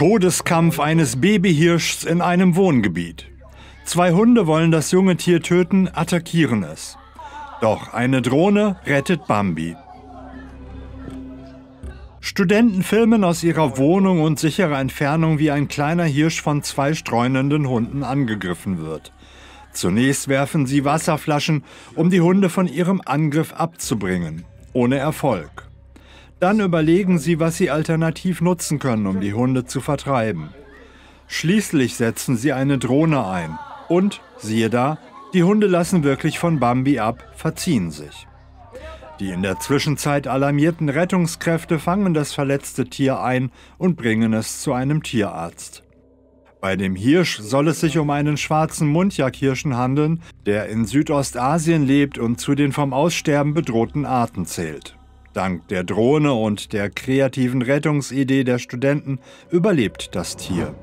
Todeskampf eines Babyhirschs in einem Wohngebiet. Zwei Hunde wollen das junge Tier töten, attackieren es. Doch eine Drohne rettet Bambi. Studenten filmen aus ihrer Wohnung und sicherer Entfernung, wie ein kleiner Hirsch von zwei streunenden Hunden angegriffen wird. Zunächst werfen sie Wasserflaschen, um die Hunde von ihrem Angriff abzubringen. Ohne Erfolg. Dann überlegen sie, was sie alternativ nutzen können, um die Hunde zu vertreiben. Schließlich setzen sie eine Drohne ein. Und, siehe da, die Hunde lassen wirklich von Bambi ab, verziehen sich. Die in der Zwischenzeit alarmierten Rettungskräfte fangen das verletzte Tier ein und bringen es zu einem Tierarzt. Bei dem Hirsch soll es sich um einen schwarzen Muntjakhirschen handeln, der in Südostasien lebt und zu den vom Aussterben bedrohten Arten zählt. Dank der Drohne und der kreativen Rettungsidee der Studenten überlebt das Tier.